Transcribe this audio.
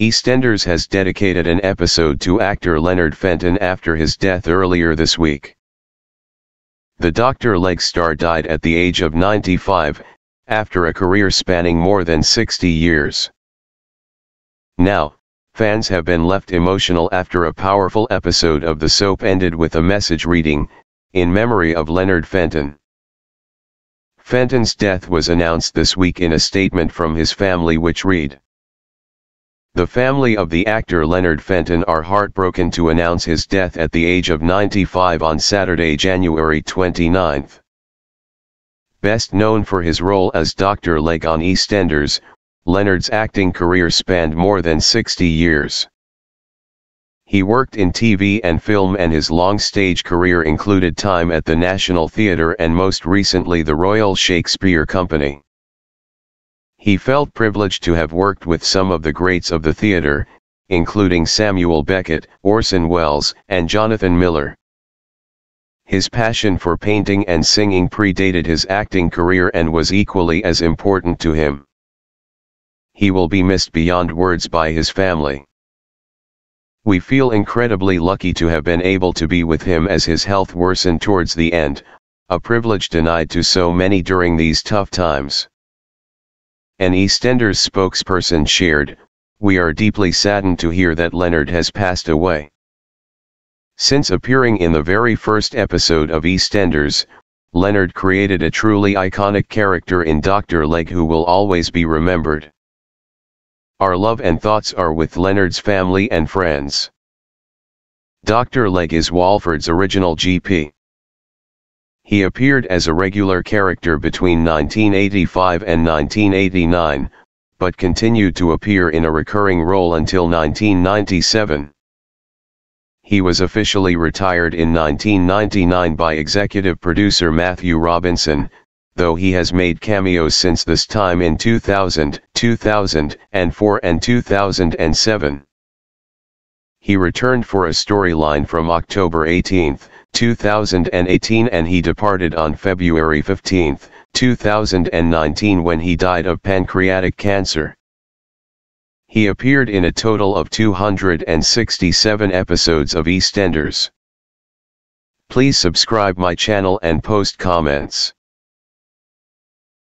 EastEnders has dedicated an episode to actor Leonard Fenton after his death earlier this week. The Dr. Legg star died at the age of 95, after a career spanning more than 60 years. Now, fans have been left emotional after a powerful episode of the soap ended with a message reading, "In memory of Leonard Fenton." Fenton's death was announced this week in a statement from his family which read, "The family of the actor Leonard Fenton are heartbroken to announce his death at the age of 95 on Saturday, January 29. Best known for his role as Dr. Legg on EastEnders, Leonard's acting career spanned more than 60 years. He worked in TV and film, and his long stage career included time at the National Theatre and most recently the Royal Shakespeare Company. He felt privileged to have worked with some of the greats of the theatre, including Samuel Beckett, Orson Welles, and Jonathan Miller. His passion for painting and singing predated his acting career and was equally as important to him. He will be missed beyond words by his family. We feel incredibly lucky to have been able to be with him as his health worsened towards the end, a privilege denied to so many during these tough times." An EastEnders spokesperson shared, "We are deeply saddened to hear that Leonard has passed away. Since appearing in the very first episode of EastEnders, Leonard created a truly iconic character in Dr. Legg who will always be remembered. Our love and thoughts are with Leonard's family and friends." Dr. Legg is Walford's original GP. He appeared as a regular character between 1985 and 1989, but continued to appear in a recurring role until 1997. He was officially retired in 1999 by executive producer Matthew Robinson, though he has made cameos since this time in 2000, 2004 and 2007. He returned for a storyline from October 18, 2018, and he departed on February 15, 2019, when he died of pancreatic cancer. He appeared in a total of 267 episodes of EastEnders. Please subscribe my channel and post comments.